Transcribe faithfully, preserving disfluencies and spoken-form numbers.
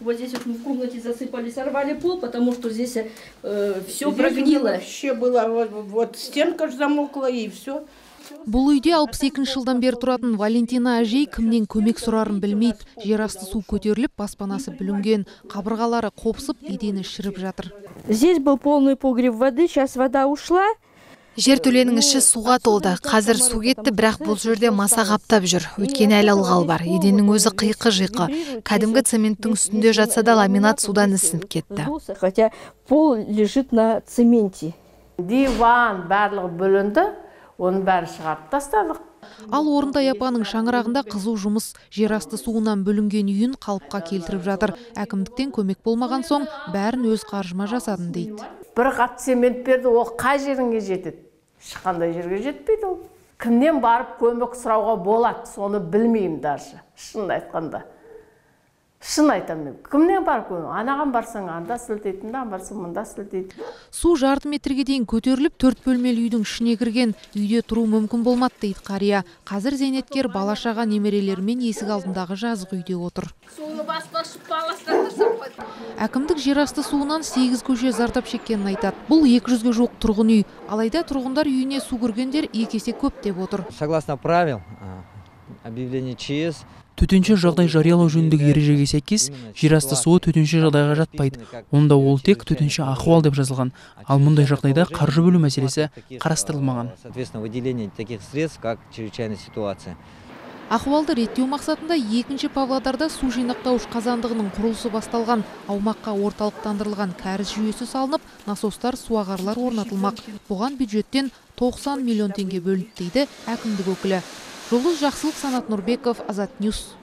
Вот здесь вот мы в комнате засыпали, сорвали пол, потому что здесь э, все здесь прогнило. Вообще была вот, вот стенка замокла и все. Бұл үйде алпыс екінші жылдан бер тұратын Валентина Ажей кімнен көмек сұрарын білмейді. Жерасты су көтеріліп, баспанасы бүлінген. Қабырғалары қопсып, едені шіріп жатыр. Здесь был полный погреб воды, сейчас вода ушла. Жертөленің іші суға толды. Қазір су кетті, бірақ бұл жерде маса қаптап жүр. Өткен әлі ылғал бар. Еденнің өзі қиқы-жиқы. Кәдімгі цементтің үстінде жатса да ламинат судан ісініп кетті. Хотя пол лежит на цементе. Диван барлығы бөлінді, оның бәрі шығарып тастадық. Ал Орынтай апаның шаңырағында қызу жұмыс. Жерасты суынан бөлінген үйін қалыпқа келтіріп жатыр. Әкімдіктен көмек болмаған соң бәрін өз қаржыма жасадым дейді. Бір қат цемент берді, ол қай жеріңе жетеді? Шыққандай жерге жетпейді ол. Кімнен барып көмек сұрауға болады, соны білмеймін даже. Шын айтқанда. Шын айтамын. Кімнен барып көмек? Анаған барсаң, анда сілтейтін, анда барсаң, мында сілтейтін. Су жарты метрге дейін көтеріліп, төрт бөлмелі үйдің ішіне кірген. Үйде тұру мүмкін болмады дейді қария. Қазір зейнеткер балашаға немерелермен есік алдындағы жазық үйде отыр. Әкімдік жерасты суынан сегіз көше зардап шеккенін айтады. Бұл екі жүзге жоқ тұрғын үй. Алайда тұрғындар үйіне су кіргендер екі есе көп деп отыр. Согласно правил, объявление ЧС. Төтенше жағдай жариялау жөніндегі ережеге сәйкес, жерасты суы төтенше жағдайға жатпайды. Онда ол тек төтенше ахуал деп жазылған. Ал мұндай жағдайда қаржы бөлу мәселесі қарастырылмаған. Соответственно, выделение таких средств, как чрезвычайная ситуация. Ахуалды реттеу мақсатында екінші Павлодарда су жинақтауыш қазандығының құрылысы басталған. Аумаққа орталықтандырылған кәріз жүйесі салынып, насостар, суағарлар орнатылмақ. Бұған бюджеттен тоқсан миллион теңге бөлінді дейді әкімдік өкілі. Жолы жақсылық, Санат Нурбеков, Азат Ньюс.